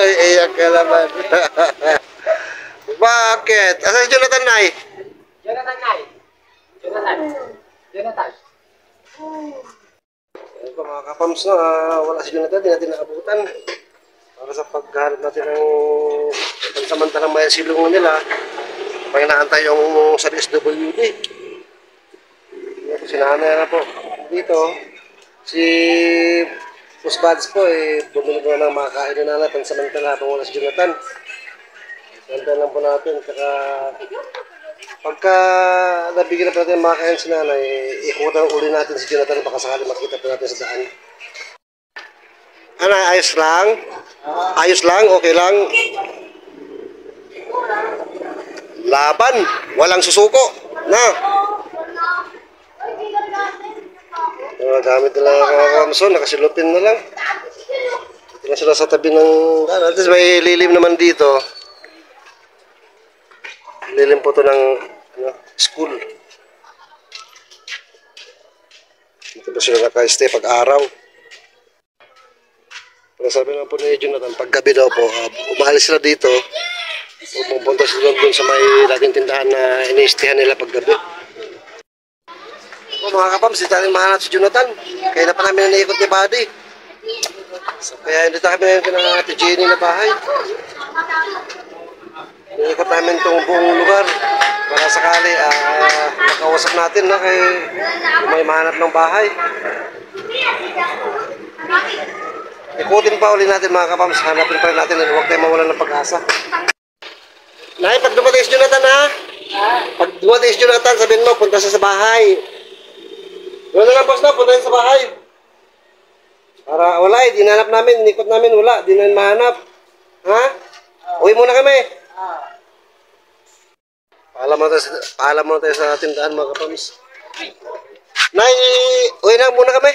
Iyak ka naman. Bakit? Asan si Jonathan, Nay? Jonathan, Nay. Jonathan. Jonathan. Ayan po mga kapams, no? Wala si Jonathan, di natin nakabutan. Para sa paghahanap natin ng pansamantalang may silungan nila, panginaantay yung sa SWD. Sinanay na po dito. Si Pusbads po, bumili ko na ng makakain na natin pansamantala habang wala si Jonathan. Ganda lang po natin. Saka, pagka nabigyan na po natin ng makakain si Nanay, ikutan uli natin si Jonathan baka sakali makita po natin sa daan. Ano, ayos lang? Ayos lang? Okay lang? Laban! Walang susuko! Na! Gamit nila ang Ramson, nakasilupin na lang. Tignan sila sa tabi ng... At least may lilim naman dito. Lilim po ito ng school. Dito ba sila naka-stay pag-araw? Pero sabi naman po ni Jonathan, paggabi daw po, umalis sila dito. Pupunta sila doon sa may laging tindahan na iniistihan nila paggabi. Mga kapams, hindi natin mahanap si Jonathan. Kaya na pa namin na naikot ni Buddy. So, kaya hindi tayo namin na Ate Jenny na bahay. Naikot namin itong buong lugar. Para sakali, nakausap natin na kay may mahanap ng bahay. Ikutin pa ulit natin mga kapams. Hanapin pa rin natin at huwag tayo mawalan ng pag-asa. Nay, pag dumating si Jonathan ha? Pag dumating si Jonathan, sabihin mo, punta siya sa bahay. Wala na lang boss na, punta sa bahay. Para wala eh, dinanap namin, nikot namin, wala, di na mahanap. Ha? Uwi muna kami. Paalam muna tayo sa tindahan mga kapamis. Nay, uwi na muna kami.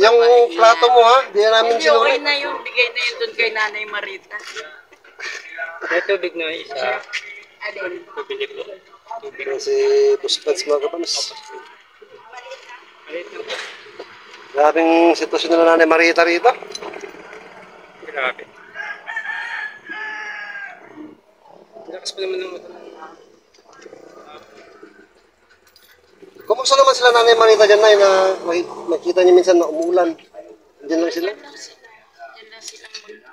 Yung plato mo ha, di na namin sinuli. Uwi na yun, bigay na yun doon kay Nanay Marita. May tubig na yun isa. Adel. Tubig na. Tubig na si Buspats mga kapamis. Grabing sitwasyon na Nanay Marita rito. Grabe. Lakas pa naman ng motor. Kumusta naman sila Nanay Marita dyan na nakita niyo minsan na umulan? Diyan lang sila? Diyan lang sila mag-ina.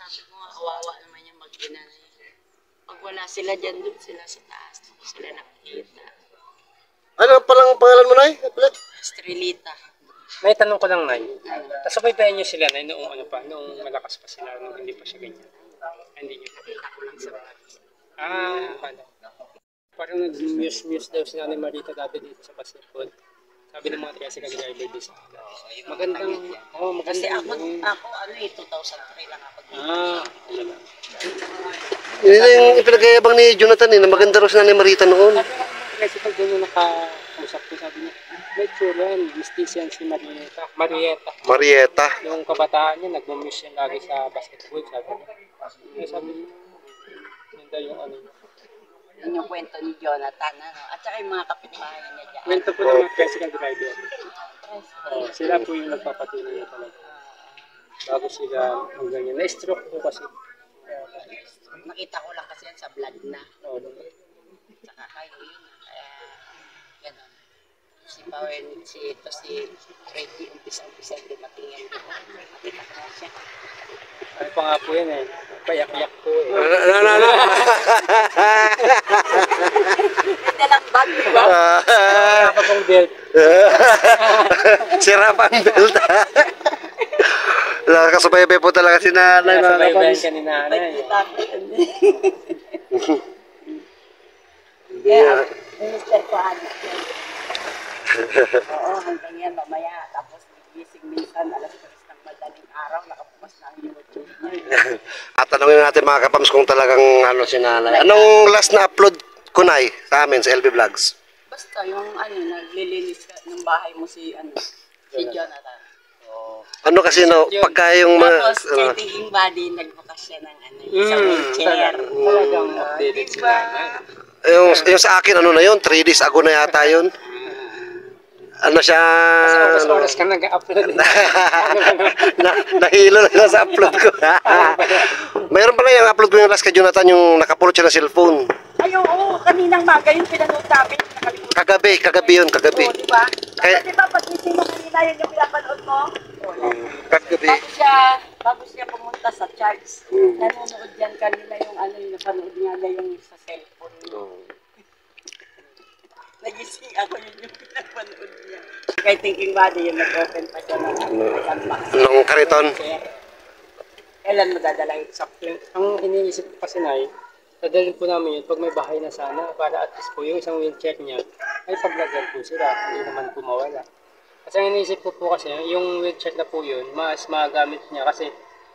Sabi ko nga kawawa naman yung mag-ina. Pag wala sila dyan doon sila sa taas. Doon sila nakikita. Ano palang pangalan mo, Nay? Estrelita. May tanong ko lang, Nay. Nasubaybayan niyo sila, Nay, noong ano pa, noong malakas pa sila, noong hindi pa siya ganyan. Hindi niyo nakita ko lang sa mga. Paano? Parang nag-muse-muse daw si Nanay Marita dati dito sa basketball. Sabi ng mga tiga sila gagawin dito. Magandang, maganda. Kasi ako ano eh, 2003 lang ako dito. Yun yung ipinagayabang ni Jonathan eh, na maganda raw si Nanay Marita noon. Kasi pag gano'n nakausap ko, sabi niya, may children, mistisan si Marieta. Marieta. Noong kabataan niya, nagmamiss siya lagi sa basketball, sabi niya. Kaya sabi niya, nanda yung ano. Yun yung kwento ni Jonathan, ano? At saka yung mga kapitbahay niya dyan. Kwento po ng mga president driver. Sila po yung nagpapatuloy niya talaga. Bago sila ang ganyan. Na-stroke po kasi. Nakita ko lang kasi yan sa vlog na. At saka kayo yun. Ganon. Si Power, ito si Freddy, umpisa-umpisa, hindi matingin ko. Makita ko na siya. Ano pa nga po yun eh. Payak-yak po eh. No. Dalang bag, di ba? Nakapang belt. Sirapang belt. Nakasubaybay po talaga si Nanay. Nakasubaybay ka ni Nanay. Kaya, minister ko hanap yan. Oo, hanggang yan, mamaya. Tapos, nagising minsan, alas 3 ng madaling araw, nakapumas na ang YouTube. At tanongin natin mga kapams kung talagang ano si Nanay. Anong last na upload ko, Nay, sa amin, sa LB Vlogs? Basta yung ano, naglilinis ng bahay mo si Jonathan. Ano kasi, no, pagka yung mga... Tapos, yung body, nagbukas siya ng ano, sa wheelchair. Talagang updated si Nanay. Yung sa akin, ano na yun? 3 days ago na yata yun. ano siya? Kasi oras ka nag-upload. Nahilo na lang sa upload ko. Mayroon pala yung upload ko yung last kay Jonathan, yung nakapulot siya ng cellphone. Ay, oo, kaninang maga yung pinanood namin. Kagabi yun, kagabi. Oo, diba? Kaya diba, pag-ising mo kanina, yun yung pinapanood mo? Kagabi. Bago siya pumunta sa charts, nanonood yan kanina yung ano yung napanood niya na yung sa cellphone. Nagising ako yun yung pinapanood niya. Kay Thinking Body yung nag-open pa siya ng unboxing. Nung kariton? Kailan madadala yung sakto? Ang iniisip ko kasi na dadalhin po namin yun pag may bahay na sana para at least po yung isang wheelchair niya ay paglagyan po sila, hindi naman po mawala. Kasi ang iniisip ko po kasi yung wheelchair na po yun, mas magamit niya kasi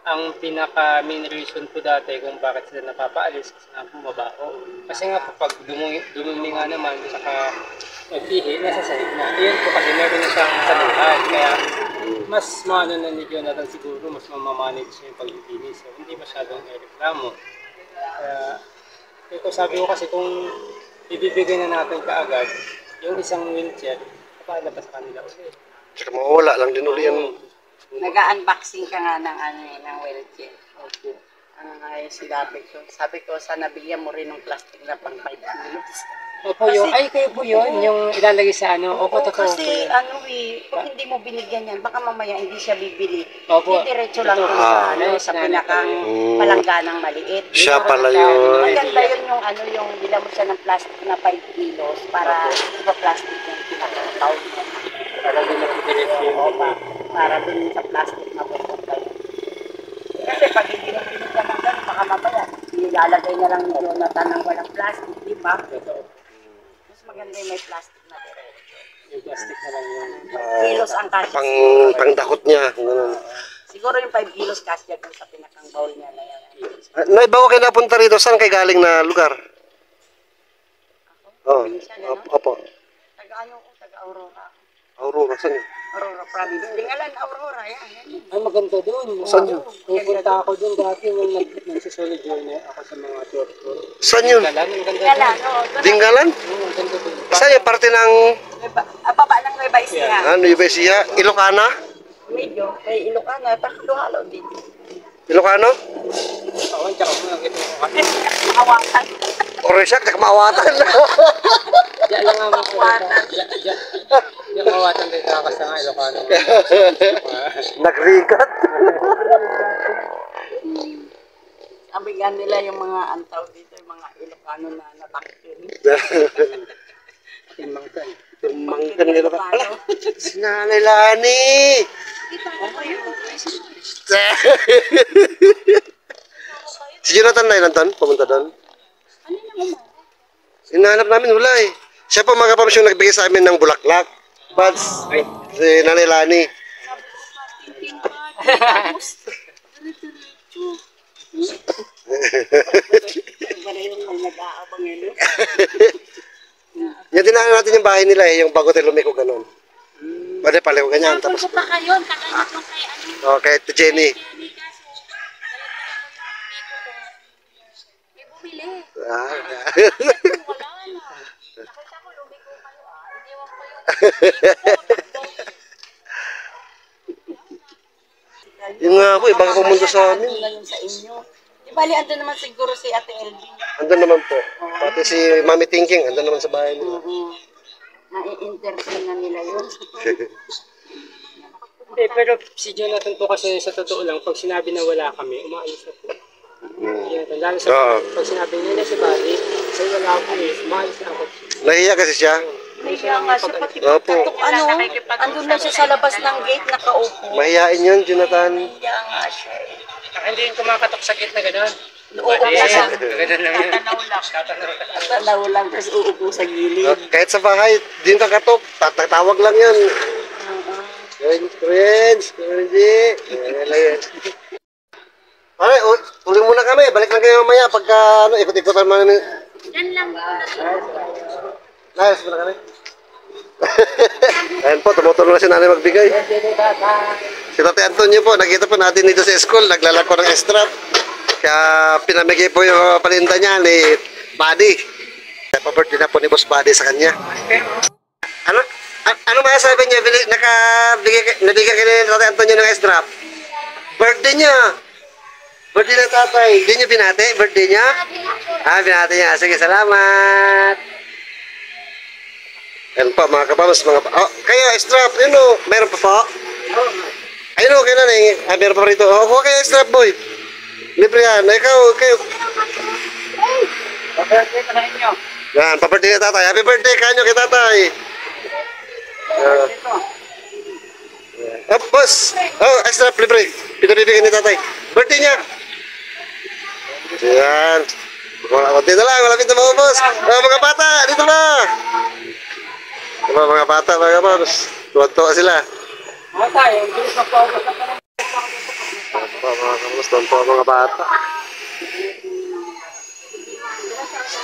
ang pinaka main reason po dati kung bakit sila napapaalis kasi nga po mabaho. Kasi nga po pag dumumi nga naman saka nagpihi, nasa sahig na. Iyon po kasi meron na siyang saluhan kaya mas maano na ni Jonathan siguro mas mamamanage yung pagbibilis. So, hindi masyadong ereklamo. Kaya sabi ko kasi kung ibibigay na natin kaagad yung isang wheelchair, napalabas kanila ulit. Tsaka mawala lang din ulit yan. Nag-unboxing ka nga ng, ano, ng wheelchair. Okay. Ang ayos sinabi ko. Sabi ko, sana bigyan mo rin ng plastic na pang 5 minutes. Opo yun. Ay, kayo po yun. Yung ilalagay sa ano. Opo, totoo. Kasi ano eh, kung hindi mo binigyan yan, baka mamaya hindi siya bibili. Opo. Diretso lang kung sa pinakang palangganang maliit. Siya pala yun. Maganda yun yung ano, yung bila mo siya ng plastic na 5 kilos para ipa-plastic yung pinakang tao. Para din na diretso yung opa. Para din sa plastic na pagpunta. Kasi pag hindi mo binigyan ng ganun, baka mamaya nilalagay na lang ni Jonathan ng walang plastic, di ba? Maganda yung may plastic na diretso. Yung plastic na lang yun. Kilos ang kasi. Pangdakot niya. Siguro yung 5 kilos kasi yan sa pinakang bowl niya na yan. Naibago kayo napunta rito. Saan kayo galing na lugar? Ako? Opo. Taga-Aurora. Aurora? Saan yun? Aurora province. Dingalan, Aurora. Ay, maganda doon. Saan yun? Pupunta ako doon dati nung nagsisolid yun ako sa mga tour. Saan yun? Dingalan. Dingalan? Saan yung parte ng... Baba ng Nueva Ecija. Nueva Ecija? Ilocana? Medyo. May Ilocana. Takluhalo din. Ilocano? Oo, tsaka mo lang ito. Maawatan. Oresyak, tsaka maawatan. Diyan lang ang maawatan. Yung maawatan din kakas na nga Ilocano. Nagrigat. Sabigan nila yung mga antaw dito, yung mga Ilocano na natakpin. Timangkan nila ka pala. Sinanay Lani! Si Jonathan na yun, Anton? Pumunta doon? Ano naman? Hinahanap namin, wala eh. Siya pa mga pamasyon nagbigay sa amin ng bulaklak. Pads, si Nanay Lani. Yan din natin yung bahay nila eh, yung bago tayo lumiko ganun. Pwede pala ko ganyan. Tapos ko pa kayo, kakanyot mo kay ano. Okay, to Jenny. May bumili. Wala na. Nakita ko lumiko kayo ah. Iniwan ko yun. Yung nga ako, ibang pumunta sa amin. Bali, andun naman siguro si Ate LB. Andun naman po. Pati si Mami Thinking, andun naman sa bahay nila. Nai-interview na nila yun. Eh, pero si Jonathan po kasi sa totoo lang, pag sinabi na wala kami, umaalis na po. Lalo sa pag sinabi nila si Bali, kasi wala ako eh, umaalis na ako. Nahiya kasi siya. Nahiya nga siya, pati patok ano, andun na siya sa labas ng gate, nakaupo. Mahiyain yun, Jonathan. Nahiya nga siya eh. Hindi yung kumakatok sa gitna gano'n. Oo, gano'n lang yun. Tatanaw lang, tapos uupo sa gilid. Kahit sa bahay, din kakatok, tatawag lang yan. Cringe, cringe. Pare, uli muna kami. Balik lang kayo mamaya pagka ikot-ikotan mga nang... Yan lang. Ayos muna kami. Ayan po, tumutulong na si nanay magbigay. Si Tate Antonio po, nakita po natin dito sa school, naglalako ng strap. Kaya pinamigay po yung palinda niya ni Buddy. Pabirthday na po ni Boss Buddy sa kanya. Ano? Ano masasabi niya? Nabigyan ka ni Tatay Antonio ng S-drop? Birthday niya. Birthday na tatay. Hindi niyo pinate? Birthday niya? Ah, pinate niya. Sige, salamat. Ayan po, mga kababas, mga pa. Oh, kayo, S-drop. Ayun o, meron pa po? Ayun o, kayo na. Ah, meron pa rito. Oh, kuha kayo, S-drop boy. Libre yan. Ikaw, kayo. Pa-birthday ka na inyo. Yan, pa-birthday na tatay. Happy birthday kanyo kay tatay. Oh, boss. Oh, extra libre. Pinabibigyan ni tatay. Birthday niya. Yan. Dito lang, malapit na mga boss. Oh, mga bata, dito na. Diba, mga bata, mga boss. Tuwag-tuwa sila. Mga tayo, bilis magpaubos na parang. Doon po mga bata.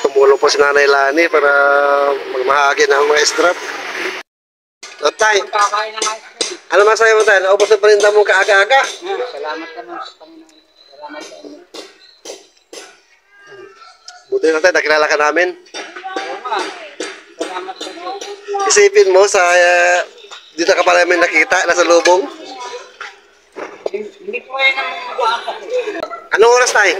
Tumulong po si Nanay Lani para magmahagi ng mga strap. O tayo, ano masaya mo tayo? Naubos na parinda mo kaaga-aga. Salamat naman sa Panginoon. Salamat sa inyo. Buti na tayo, nakilala ka namin. Salamat sa inyo. Isipin mo sa dito ka pala namin nakita, nasa lubong. Hindi ko kaya naman magawa ako. Anong oras tayo?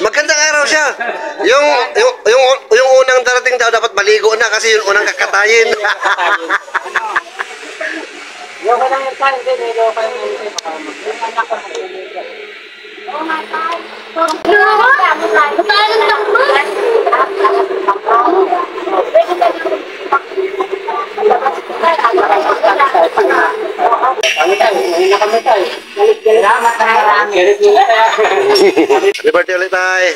Magandang araw siya. Yung unang darating daw dapat maligo na kasi yung unang kakatayin. Happy birthday ulit tayo.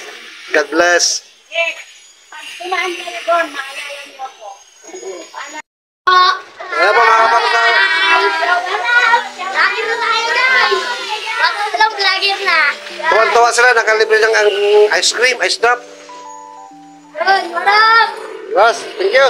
God bless. Pag tumaan na nagon, maalala niyo ako. Ano po mga kapatid? Lagi na tayo guys. Matulog lagi na. Tuwan-tuwa sila, nakalibre lang ang ice cream, ice drop. Marap! Yes, thank you.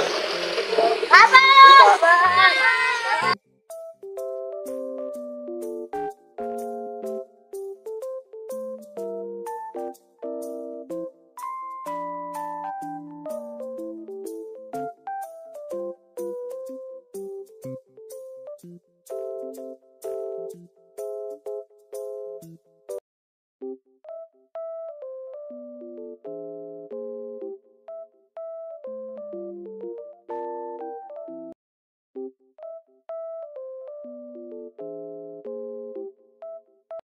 Bye-bye!